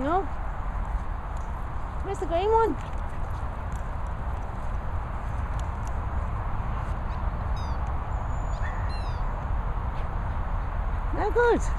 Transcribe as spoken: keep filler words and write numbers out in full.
No. Where's the green one? Not good.